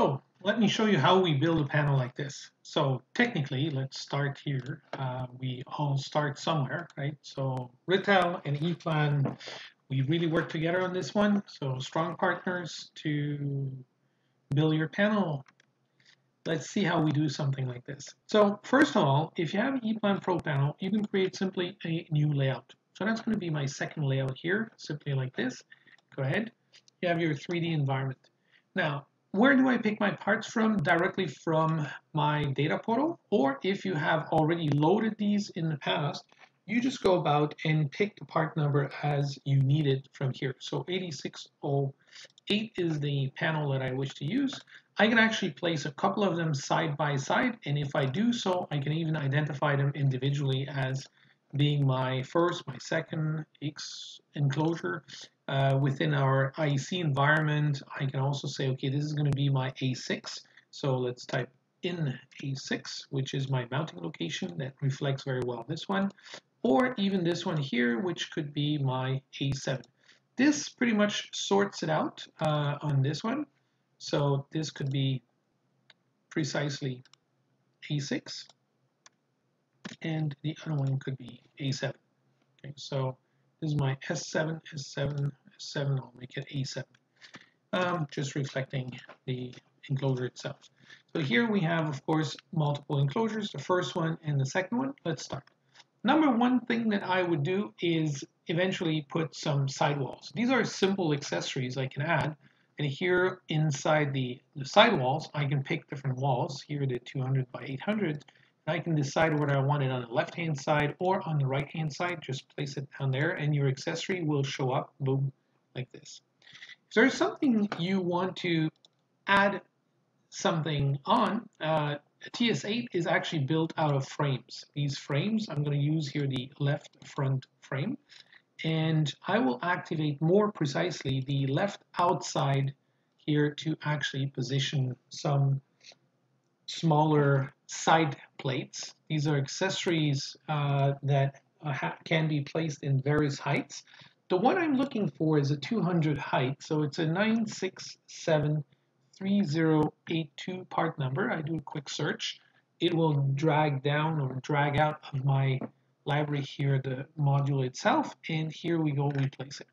Hello, let me show you how we build a panel like this. So technically, let's start here. We all start somewhere, right? So Rittal and EPLAN, we really work together on this one. So strong partners to build your panel. Let's see how we do something like this. So first of all, if you have an EPLAN ProPanel, you can create simply a new layout. So that's going to be my second layout here, simply like this. Go ahead. You have your 3D environment. Now, where do I pick my parts from? Directly from my data portal, or if you have already loaded these in the past, you just go about and pick the part number as you need it from here. So 8608 is the panel that I wish to use. I can actually place a couple of them side by side, and if I do so, I can even identify them individually as being my first, my second enclosure. Within our IEC environment, I can also say, okay, this is going to be my A6. So let's type in A6, which is my mounting location. That reflects very well this one, or even this one here, which could be my A7. This pretty much sorts it out on this one. So this could be precisely A6, and the other one could be A7. Okay, so this is my S7, S7, S7, I'll make it A7. Just reflecting the enclosure itself. So here we have, of course, multiple enclosures, the first one and the second one. Let's start. Number one thing that I would do is eventually put some sidewalls. These are simple accessories I can add. And here inside the sidewalls, I can pick different walls. Here the 200 by 800. I can decide whether I want it on the left-hand side or on the right-hand side. Just place it down there and your accessory will show up, boom, like this. If there's something you want to add something on, TS-8 is actually built out of frames. These frames, I'm going to use here the left front frame, and I will activate more precisely the left outside here to actually position some smaller side plates. These are accessories that can be placed in various heights. The one I'm looking for is a 200 height, so it's a 9673082 part number. I do a quick search. It will drag down or drag out of my library here the module itself, and here we go, we place it.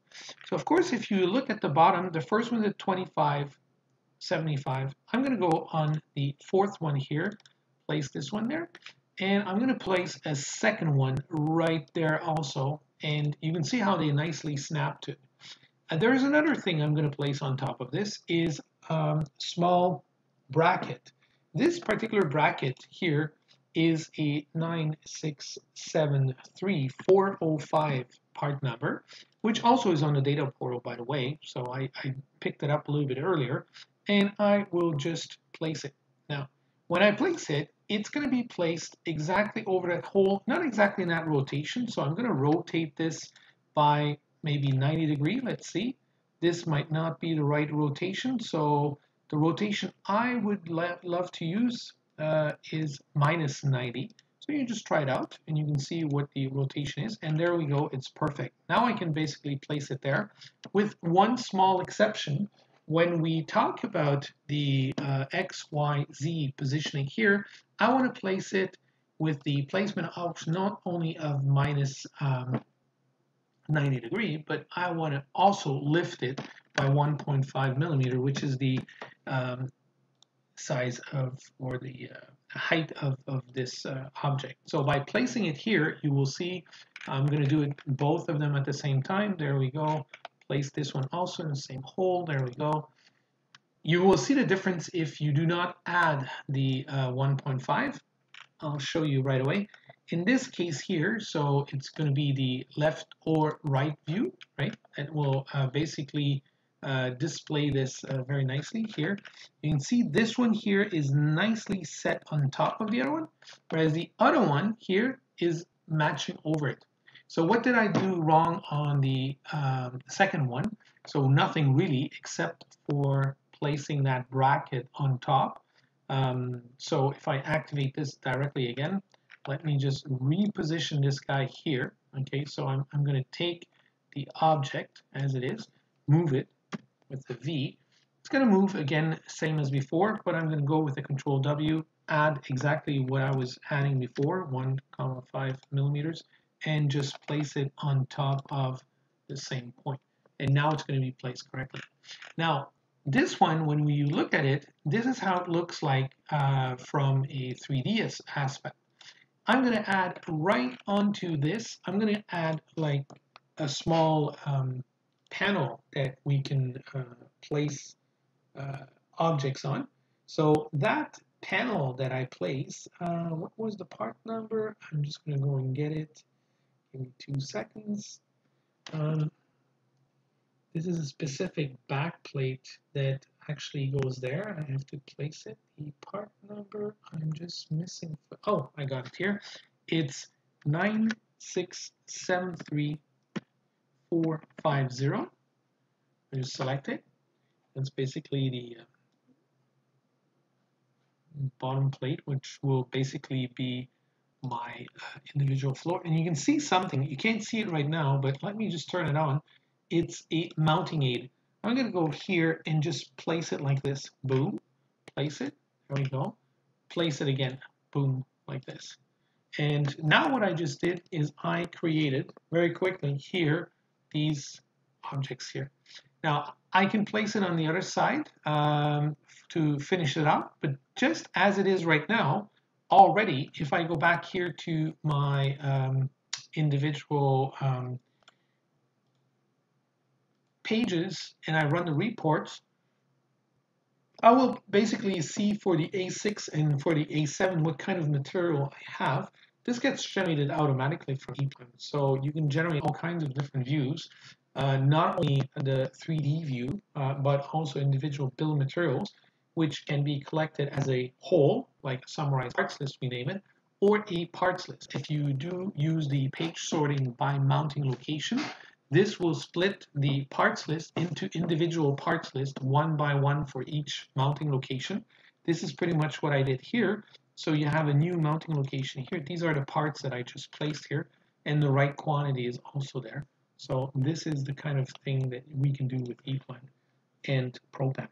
So of course, if you look at the bottom, the first one is 2575. I'm going to go on the fourth one here, place this one there, and I'm going to place a second one right there also, and you can see how they nicely snap to. There's another thing I'm going to place on top of this is small bracket. This particular bracket here is a 9673405 part number, which also is on the data portal, by the way, so I picked it up a little bit earlier, and I will just place it. Now, when I place it, it's going to be placed exactly over that hole, not exactly in that rotation, so I'm going to rotate this by maybe 90 degrees, let's see. This might not be the right rotation, so the rotation I would love to use is minus 90. So you just try it out, and you can see what the rotation is, and there we go, it's perfect. Now I can basically place it there, with one small exception. When we talk about the X, Y, Z positioning here, I want to place it with the placement option not only of minus 90 degree, but I want to also lift it by 1.5 millimeter, which is the size of, or the height of this object. So by placing it here, you will see I'm going to do it both of them at the same time. There we go. Place this one also in the same hole. There we go. You will see the difference if you do not add the 1.5. I'll show you right away. In this case here, so it's going to be the left or right view, right? It will basically display this very nicely here. You can see this one here is nicely set on top of the other one, whereas the other one here is matching over it. So what did I do wrong on the second one? So nothing really, except for placing that bracket on top. So if I activate this directly again, let me just reposition this guy here. Okay, so I'm going to take the object as it is, move it with the V, It's going to move again, same as before, but I'm going to go with the Control W, add exactly what I was adding before, 1,5 millimeters, and just place it on top of the same point. And now it's going to be placed correctly. Now, this one, when you look at it, this is how it looks like from a 3D aspect. I'm going to add right onto this, I'm going to add like a small panel that we can place objects on. So that panel that I place, what was the part number? I'm just going to go and get it. Give me 2 seconds. This is a specific backplate that actually goes there. I have to place it. The part number, I'm just missing. Oh, I got it here. It's 9673450. I just select it. That's basically the bottom plate, which will basically be my individual floor. And you can see something. You can't see it right now, but let me just turn it on. It's a mounting aid. I'm going to go here and just place it like this. Boom. Place it. There we go. Place it again. Boom. Like this. And now what I just did is I created, very quickly here, these objects here. Now, I can place it on the other side to finish it up, but just as it is right now, already, if I go back here to my individual pages and I run the reports, I will basically see for the A6 and for the A7 what kind of material I have. This gets generated automatically from EPLAN, so you can generate all kinds of different views, not only the 3D view, but also individual build materials, which can be collected as a whole, like a summarized parts list, we name it, or a parts list. If you do use the page sorting by mounting location, this will split the parts list into individual parts list, one by one for each mounting location. This is pretty much what I did here. So you have a new mounting location here. These are the parts that I just placed here, and the right quantity is also there. So this is the kind of thing that we can do with EPLAN and ProPanel.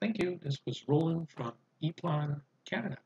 Thank you. This was Roland from EPLAN Canada.